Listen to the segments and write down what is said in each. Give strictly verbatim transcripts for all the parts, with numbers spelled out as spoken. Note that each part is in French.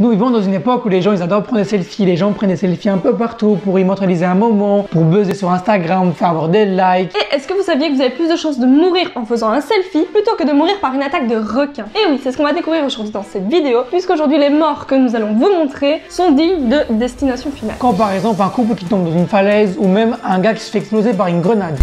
Nous vivons dans une époque où les gens ils adorent prendre des selfies, les gens prennent des selfies un peu partout pour immortaliser un moment, pour buzzer sur Instagram, faire avoir des likes. Et est-ce que vous saviez que vous avez plus de chances de mourir en faisant un selfie plutôt que de mourir par une attaque de requin? Et oui, c'est ce qu'on va découvrir aujourd'hui dans cette vidéo, puisqu'aujourd'hui les morts que nous allons vous montrer sont dignes de destination finale. Quand par exemple un couple qui tombe dans une falaise ou même un gars qui se fait exploser par une grenade.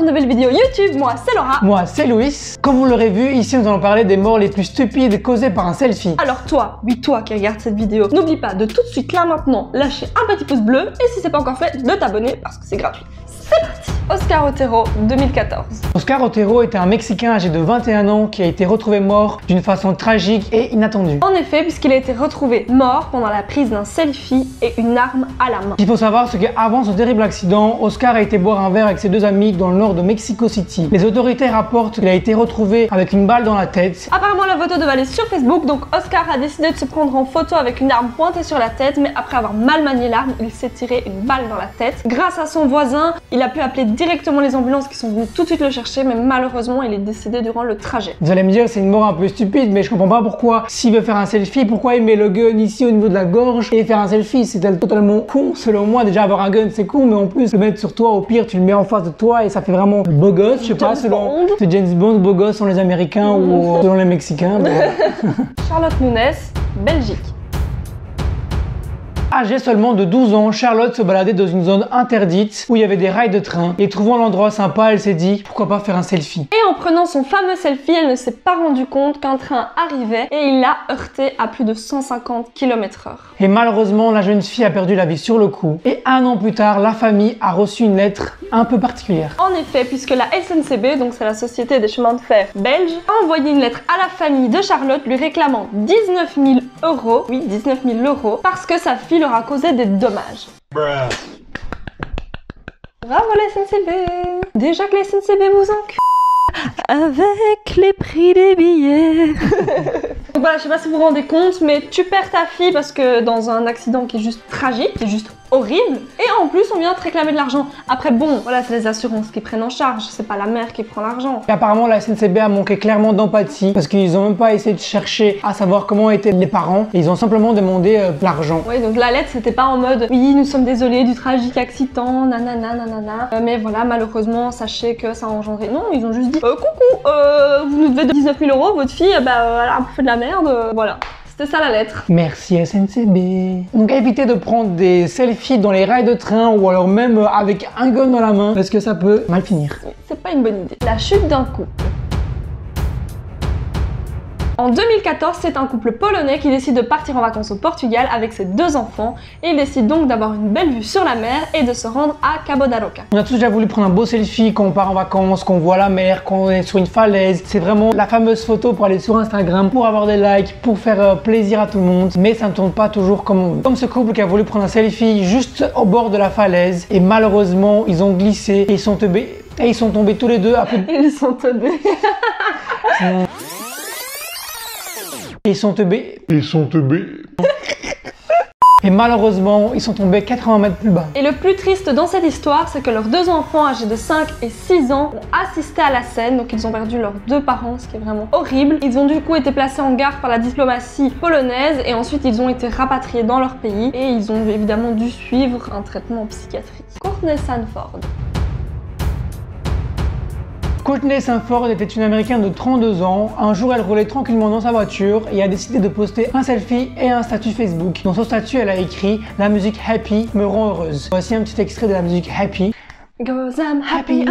Nouvelle vidéo YouTube, moi c'est Laura. Moi c'est Louis. Comme vous l'aurez vu, ici nous allons parler des morts les plus stupides causées par un selfie. Alors toi, oui toi qui regarde cette vidéo, n'oublie pas de tout de suite là maintenant lâcher un petit pouce bleu et si c'est pas encore fait, de t'abonner parce que c'est gratuit. C'est parti. Oscar Otero, deux mille quatorze. Oscar Otero était un Mexicain âgé de vingt et un ans qui a été retrouvé mort d'une façon tragique et inattendue. En effet, puisqu'il a été retrouvé mort pendant la prise d'un selfie et une arme à la main. Il faut savoir ce qu'avant ce terrible accident, Oscar a été boire un verre avec ses deux amis dans le nord de Mexico City. Les autorités rapportent qu'il a été retrouvé avec une balle dans la tête. Apparemment, la photo devait aller sur Facebook, donc Oscar a décidé de se prendre en photo avec une arme pointée sur la tête, mais après avoir mal manié l'arme, il s'est tiré une balle dans la tête. Grâce à son voisin, il a pu appeler directement les ambulances qui sont venues tout de suite le chercher, mais malheureusement il est décédé durant le trajet. Vous allez me dire c'est une mort un peu stupide, mais je comprends pas pourquoi s'il veut faire un selfie, pourquoi il met le gun ici au niveau de la gorge et faire un selfie, c'est totalement con selon moi. Déjà avoir un gun c'est con, mais en plus le mettre sur toi, au pire tu le mets en face de toi et ça fait vraiment beau gosse, je sais pas, selon c'est James Bond, beau gosse sont les Américains mmh. ou selon les Mexicains. Charlotte Nunez, Belgique. Âgée seulement de douze ans, Charlotte se baladait dans une zone interdite où il y avait des rails de train et trouvant l'endroit sympa, elle s'est dit pourquoi pas faire un selfie. Et en prenant son fameux selfie, elle ne s'est pas rendu compte qu'un train arrivait et il l'a heurté à plus de cent cinquante kilomètres heure. Et malheureusement, la jeune fille a perdu la vie sur le coup. Et un an plus tard, la famille a reçu une lettre un peu particulière. En effet, puisque la S N C B, donc c'est la Société des chemins de fer belge, a envoyé une lettre à la famille de Charlotte lui réclamant dix-neuf mille euros, oui dix-neuf mille euros, parce que sa fille leur a causé des dommages. Bref. Bravo la S N C B. Déjà que la S N C B vous encule avec les prix des billets. Donc voilà, je sais pas si vous vous rendez compte, mais tu perds ta fille parce que dans un accident qui est juste tragique, c'est juste horrible. Et en plus, on vient te réclamer de l'argent. Après, bon, voilà, c'est les assurances qui prennent en charge, c'est pas la mère qui prend l'argent. Et apparemment, la S N C B a manqué clairement d'empathie parce qu'ils ont même pas essayé de chercher à savoir comment étaient les parents. Et ils ont simplement demandé euh, l'argent. Oui, donc la lettre, c'était pas en mode oui, nous sommes désolés du tragique accident, nanana, nanana. Euh, mais voilà, malheureusement, sachez que ça a engendré. Non, ils ont juste dit euh, coucou, euh, vous nous devez de dix-neuf mille euros, votre fille, bah euh, elle a un peu fait de la merde, euh, voilà. C'est ça la lettre. Merci S N C B. Donc évitez de prendre des selfies dans les rails de train ou alors même avec un gun dans la main parce que ça peut mal finir. C'est pas une bonne idée. La chute d'un couple. En deux mille quatorze, c'est un couple polonais qui décide de partir en vacances au Portugal avec ses deux enfants et il décide donc d'avoir une belle vue sur la mer et de se rendre à Cabo da Roca. On a tous déjà voulu prendre un beau selfie quand on part en vacances, qu'on voit la mer, qu'on est sur une falaise. C'est vraiment la fameuse photo pour aller sur Instagram, pour avoir des likes, pour faire plaisir à tout le monde, mais ça ne tourne pas toujours comme on veut. Comme ce couple qui a voulu prendre un selfie juste au bord de la falaise et malheureusement, ils ont glissé et ils sont tombés, et ils sont tombés tous les deux à peu... Ils sont tombés. Ils sont teubés. Ils sont teubés. Et malheureusement, ils sont tombés quatre-vingts mètres plus bas. Et le plus triste dans cette histoire, c'est que leurs deux enfants âgés de cinq et six ans ont assisté à la scène, donc ils ont perdu leurs deux parents, ce qui est vraiment horrible. Ils ont du coup été placés en garde par la diplomatie polonaise et ensuite ils ont été rapatriés dans leur pays et ils ont évidemment dû suivre un traitement psychiatrique. Courtney Sanford. Courtney Sanford était une Américaine de trente-deux ans. Un jour, elle roulait tranquillement dans sa voiture et a décidé de poster un selfie et un statut Facebook. Dans son statut, elle a écrit « La musique happy me rend heureuse ». Voici un petit extrait de la musique happy. Cause I'm happy.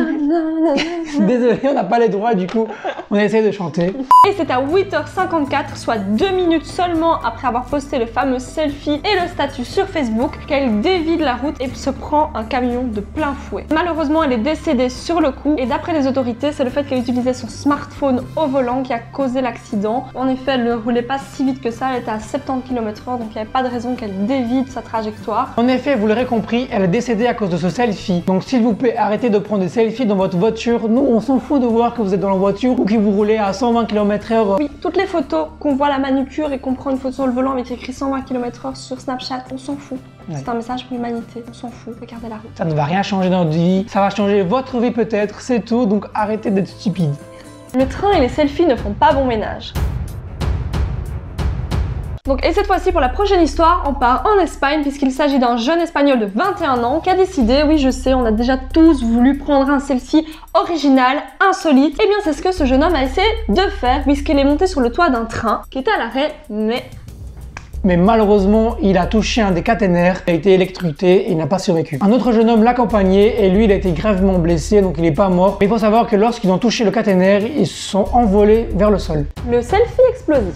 Désolé, on n'a pas les droits du coup, on essaie de chanter. Et c'est à huit heures cinquante-quatre, soit deux minutes seulement après avoir posté le fameux selfie et le statut sur Facebook, qu'elle dévie de la route et se prend un camion de plein fouet. Malheureusement, elle est décédée sur le coup et d'après les autorités, c'est le fait qu'elle utilisait son smartphone au volant qui a causé l'accident. En effet, elle ne roulait pas si vite que ça, elle était à soixante-dix kilomètres heure, donc il n'y avait pas de raison qu'elle dévie de sa trajectoire. En effet, vous l'aurez compris, elle est décédée à cause de ce selfie, donc s'il vous pouvez arrêter de prendre des selfies dans votre voiture. Nous, on s'en fout de voir que vous êtes dans la voiture ou que vous roulez à cent vingt kilomètres heure. Oui, toutes les photos qu'on voit à la manucure et qu'on prend une photo sur le volant avec écrit cent vingt kilomètres heure sur Snapchat, on s'en fout. Oui. C'est un message pour l'humanité, on s'en fout, regardez la route. Ça ne va rien changer dans notre vie, ça va changer votre vie peut-être, c'est tout, donc arrêtez d'être stupide. Le train et les selfies ne font pas bon ménage. Donc, et cette fois-ci, pour la prochaine histoire, on part en Espagne puisqu'il s'agit d'un jeune Espagnol de vingt et un ans qui a décidé, oui je sais, on a déjà tous voulu prendre un selfie original, insolite. Et bien c'est ce que ce jeune homme a essayé de faire puisqu'il est monté sur le toit d'un train qui était à l'arrêt, mais... Mais malheureusement, il a touché un des caténaires, il a été électrocuté et il n'a pas survécu. Un autre jeune homme l'accompagnait et lui, il a été gravement blessé, donc il n'est pas mort. Mais il faut savoir que lorsqu'ils ont touché le caténaire, ils se sont envolés vers le sol. Le selfie explosif.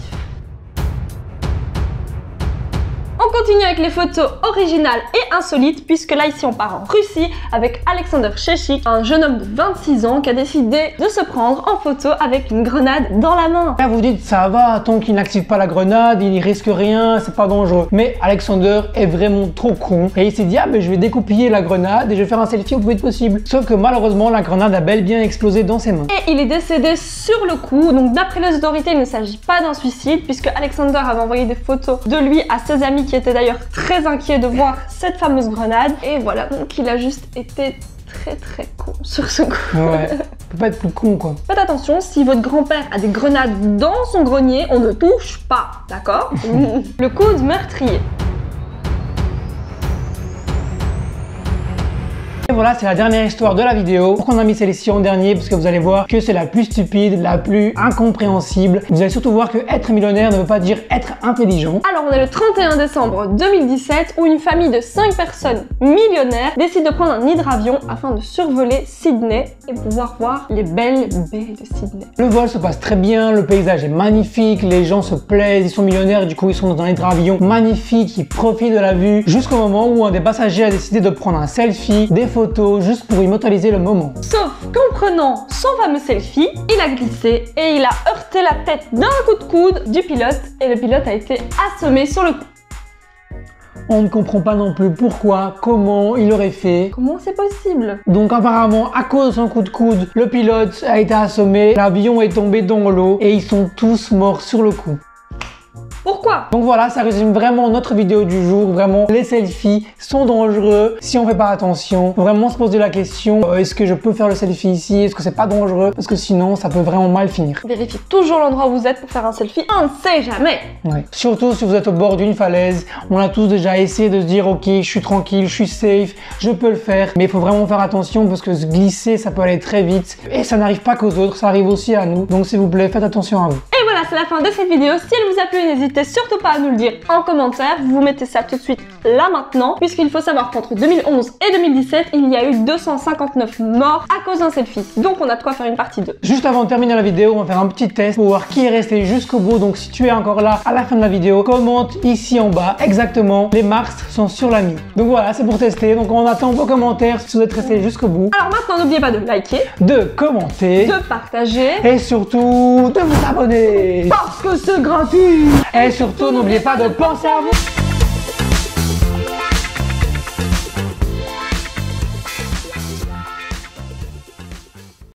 On continue avec les photos originales et insolites puisque là ici on part en Russie avec Alexander Chechik, un jeune homme de vingt-six ans qui a décidé de se prendre en photo avec une grenade dans la main. Là vous dites ça va, tant qu'il n'active pas la grenade, il n'y risque rien, c'est pas dangereux. Mais Alexander est vraiment trop con et il s'est dit ah mais je vais découpiller la grenade et je vais faire un selfie au plus vite possible. Sauf que malheureusement la grenade a bel bien explosé dans ses mains. Et il est décédé sur le coup, donc d'après les autorités il ne s'agit pas d'un suicide puisque Alexander avait envoyé des photos de lui à ses amis qui qui était d'ailleurs très inquiet de voir cette fameuse grenade. Et voilà, donc il a juste été très très con sur ce coup. Ouais, peut pas être plus con quoi. Faites attention, si votre grand-père a des grenades dans son grenier, on ne touche pas, d'accord? Le code meurtrier. Et voilà, c'est la dernière histoire de la vidéo. Pourquoi on a mis celle-ci en dernier? Parce que vous allez voir que c'est la plus stupide, la plus incompréhensible. Vous allez surtout voir que être millionnaire ne veut pas dire être intelligent. Alors on est le trente et un décembre deux mille dix-sept où une famille de cinq personnes millionnaires décide de prendre un hydravion afin de survoler Sydney et pouvoir voir les belles baies de Sydney. Le vol se passe très bien, le paysage est magnifique, les gens se plaisent, ils sont millionnaires, du coup ils sont dans un hydravion magnifique, ils profitent de la vue jusqu'au moment où un des passagers a décidé de prendre un selfie, des photos juste pour immortaliser le moment. Sauf qu'en prenant son fameux selfie, il a glissé et il a heurté la tête d'un coup de coude du pilote et le pilote a été assommé sur le coup. On ne comprend pas non plus pourquoi, comment il aurait fait. Comment c'est possible? Donc apparemment, à cause de son coup de coude, le pilote a été assommé, l'avion est tombé dans l'eau et ils sont tous morts sur le coup. Pourquoi? Donc voilà, ça résume vraiment notre vidéo du jour. Vraiment, les selfies sont dangereux si on fait pas attention. Faut vraiment se poser la question, euh, est-ce que je peux faire le selfie ici? Est-ce que c'est pas dangereux? Parce que sinon, ça peut vraiment mal finir. Vérifiez toujours l'endroit où vous êtes pour faire un selfie. On ne sait jamais. Ouais. Surtout si vous êtes au bord d'une falaise. On a tous déjà essayé de se dire, ok, je suis tranquille, je suis safe, je peux le faire. Mais il faut vraiment faire attention parce que se glisser, ça peut aller très vite. Et ça n'arrive pas qu'aux autres, ça arrive aussi à nous. Donc s'il vous plaît, faites attention à vous. Et voilà, c'est la fin de cette vidéo. Si elle vous a plu, n'hésitez N'hésitez surtout pas à nous le dire en commentaire, vous mettez ça tout de suite là maintenant, puisqu'il faut savoir qu'entre deux mille onze et deux mille dix-sept, il y a eu deux cent cinquante-neuf morts à cause d'un selfie. Donc on a de quoi faire une partie deux. Juste avant de terminer la vidéo, on va faire un petit test pour voir qui est resté jusqu'au bout. Donc si tu es encore là à la fin de la vidéo, commente ici en bas exactement, les marques sont sur la mie. Donc voilà, c'est pour tester, donc on attend vos commentaires si vous êtes resté jusqu'au bout. Alors maintenant, n'oubliez pas de liker, de commenter, de partager et surtout de vous abonner parce que c'est gratuit. Et surtout, n'oubliez pas de penser à vous.